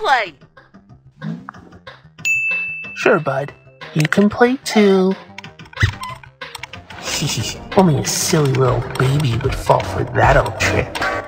play? Sure, bud. You can play too. Only a silly little baby would fall for that old trick.